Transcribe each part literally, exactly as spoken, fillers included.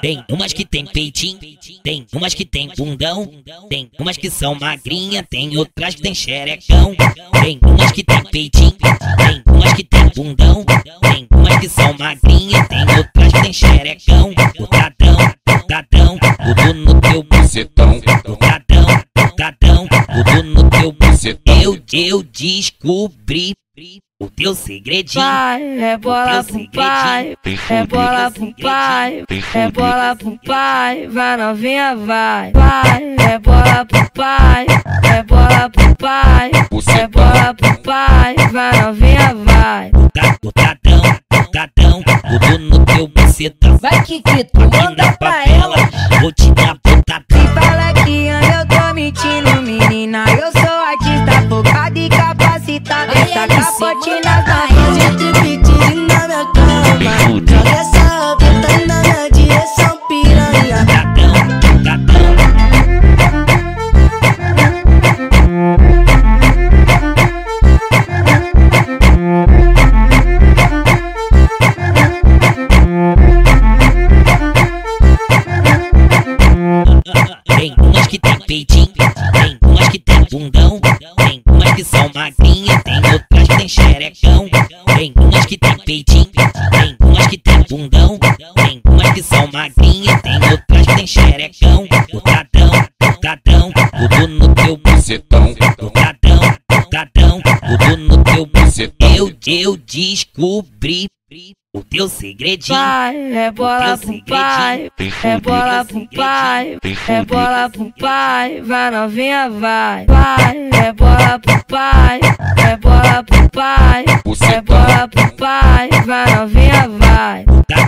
Tem umas que tem peitinho, tem umas que tem bundão, tem umas que são magrinha, tem outras que tem xerecão. Tem umas que tem peitinho, tem umas que tem bundão, tem umas que são magrinha, tem outras que tem xerecão. Botadão, botadão, tudo no teu bucetão. Botadão, botadão, tudo no teu bucetão. Eu, eu descobri o teu segredinho, é bola pro pai, é bola pro pai, é bola pro pai, vai novinha vai. Pai, é bola pro pai, é bola pro pai, é bola pro pai, vai novinha vai. Botadão, botadão, tudo no teu bucetão. Vai que que tu manda pra ela, vou te dar botadão. Se fala que eu tô mentindo, menina, eu sou artista focada e capacitada. Tá capote na barriga, tripedinho na minha cama. Joga essa roupa, tá na minha direção, piranha. Tem umas que tem peitinho, tem umas que tem bundão, tem umas que são magrinha, tem outras que tem xerecão. Tem umas que tem peitinho, tem umas que tem bundão, tem umas que são magrinha, tem outras que tem xerecão. Botadão, botadão, tudo no teu bucetão. Botadão, botadão, tudo no teu bucetão. Eu, eu descobri o teu segredinho. Pai, é bola pro pai, é bola pro pai, é bola pro pai, vai novinha vai. Pai, é bola pro pai, é bola pro pai, é bola pro pai, vai novinha vai.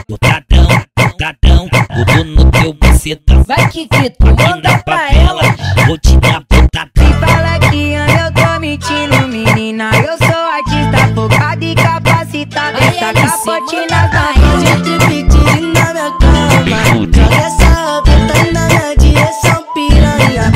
Botadão, botadão, tudo no teu bucetão. Vai que que tu manda pra ela, vou te dar botadão. Se fala que eu tô mentindo, menina, eu sou artista focada e capacitada. Tá capote na barriga, tripedinho na minha cama. Joga essa roupa, tá na minha direção, piranha.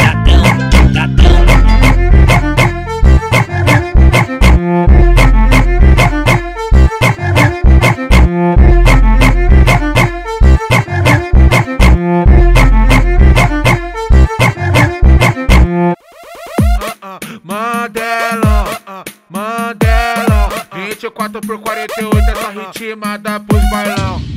Mandela, vinte e quatro por quarenta e oito, essa ritmada pros bailão.